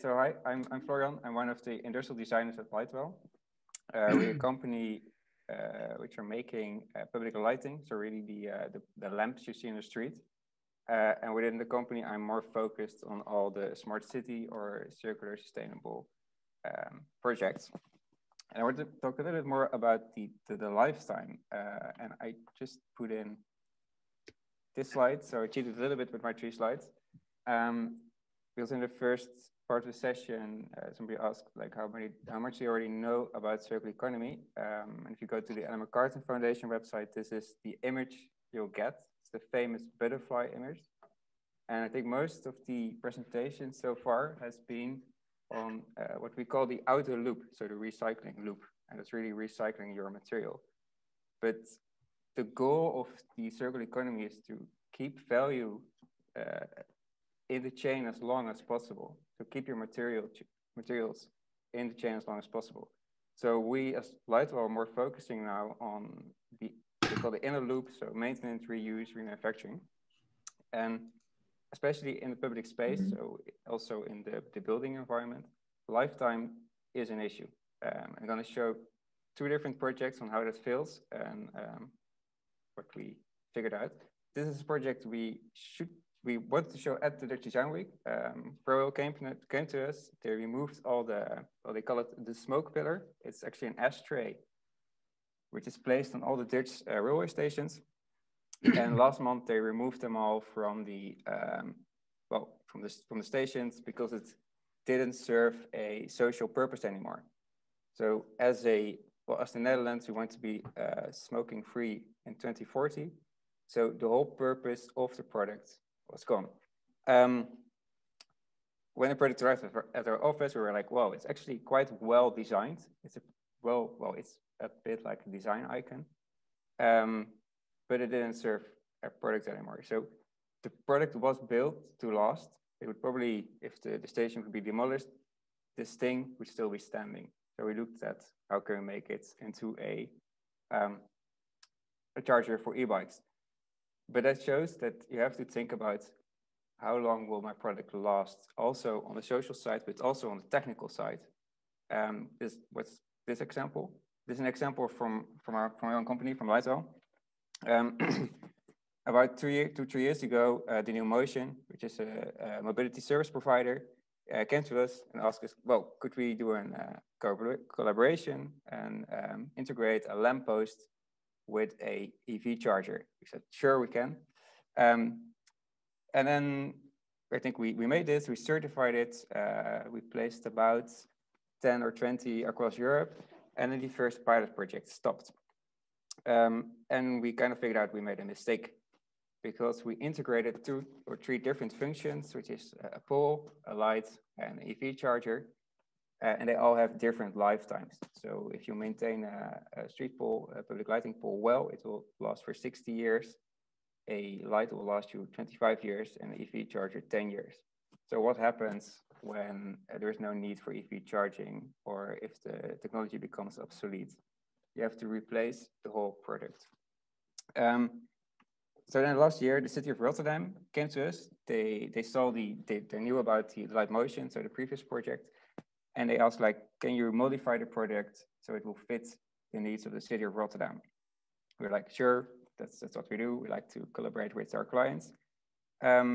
So hi, I'm Florian. I'm one of the industrial designers at Lightwell. We're a company which are making public lighting, so really the lamps you see in the street. And within the company, I'm more focused on all the smart city or circular sustainable projects. And I want to talk a little bit more about the lifetime. And I just put in this slide, so I cheated a little bit with my three slides. Because in the first part of the session, somebody asked like how much they already know about circular economy. And if you go to the Ellen MacArthur Foundation website, this is the image you'll get. It's the famous butterfly image. And I think most of the presentation so far has been on what we call the outer loop, so the recycling loop. And it's really recycling your material. But the goal of the circular economy is to keep value in the chain as long as possible. So keep your materials in the chain as long as possible. So we as Lightwell are more focusing now on the inner loop, so maintenance, reuse, remanufacturing. And especially in the public space, so also in the building environment, lifetime is an issue. I'm going to show two different projects on how that feels and what we figured out. This is a project we wanted to show at the Dutch Design Week. ProRail came to us. They removed all the, well, they call it the smoke pillar. It's actually an ashtray, which is placed on all the Dutch railway stations. And last month they removed them all from the, from the stations because it didn't serve a social purpose anymore. So as the Netherlands, we want to be smoking free in 2040. So the whole purpose of the product was gone. When the product arrived at our office, we were like, wow, it's actually quite well designed. It's it's a bit like a design icon, but it didn't serve a product anymore. So the product was built to last. It would probably, if the station could be demolished, this thing would still be standing. So we looked at how can we make it into a charger for e-bikes. But that shows that you have to think about how long will my product last, also on the social side, but also on the technical side. What's this example? This is an example from our own company, from Lightwell. About two, 3 years ago, the new motion, which is a mobility service provider, came to us and asked us, well, could we do an collaboration and integrate a lamppost with a EV charger? We said, sure, we can. And then I think we made this, we certified it. We placed about 10 or 20 across Europe. And then the first pilot project stopped. And we kind of figured out we made a mistake because we integrated 2 or 3 different functions, which is a pole, a light, and an EV charger. And they all have different lifetimes. So if you maintain a street pole, a public lighting pole well, it will last for 60 years. A light will last you 25 years and an EV charger 10 years. So what happens when there is no need for EV charging or if the technology becomes obsolete? You have to replace the whole product. So then last year, the city of Rotterdam came to us. They knew about the light motion, so the previous project. And they asked, like, can you modify the product so it will fit the needs of the city of Rotterdam? We're like, sure, that's what we do. We like to collaborate with our clients. But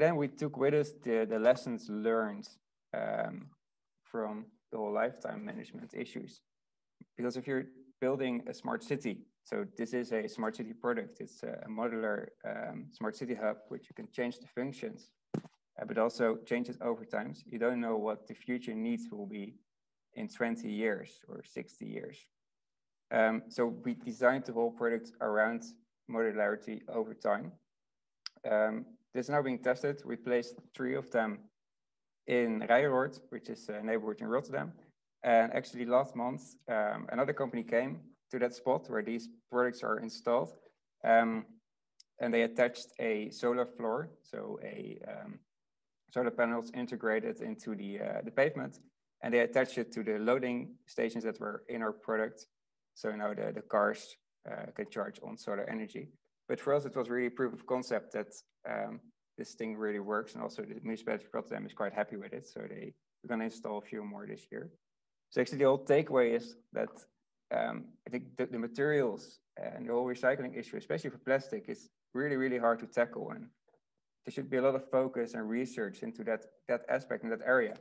then we took with us the lessons learned from the whole lifetime management issues. Because if you're building a smart city, so this is a smart city product. It's a modular smart city hub, which you can change the functions, but also changes over time. You don't know what the future needs will be in 20 years or 60 years. So we designed the whole product around modularity over time. This is now being tested. We placed 3 of them in Rijerort, which is a neighborhood in Rotterdam. And actually last month, another company came to that spot where these products are installed. And they attached a solar floor, so a solar panels integrated into the pavement, and they attached it to the loading stations that were in our product. So now the cars can charge on solar energy. But for us, it was really proof of concept that this thing really works. And also the municipality of Rotterdam is quite happy with it. So we're going to install a few more this year. So actually the whole takeaway is that I think the materials and the whole recycling issue, especially for plastic, is really, really hard to tackle. And there should be a lot of focus and research into that aspect in that area.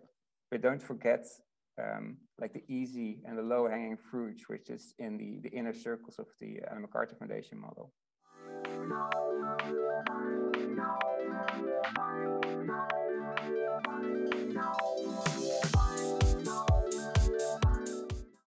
But don't forget like the easy and the low hanging fruit, which is in the inner circles of the Ellen MacArthur Foundation model.